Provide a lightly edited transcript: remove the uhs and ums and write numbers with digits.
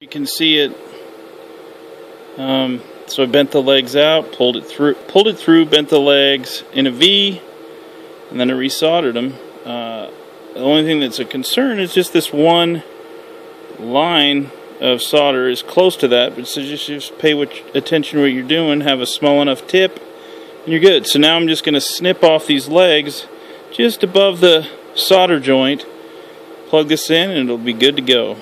You can see it. So I bent the legs out, pulled it through, bent the legs in a V, and then I resoldered them. The only thing that's a concern is just this one line of solder is close to that, but so just pay attention to what you're doing, have a small enough tip, and you're good. So now I'm just going to snip off these legs just above the solder joint, plug this in, and it'll be good to go.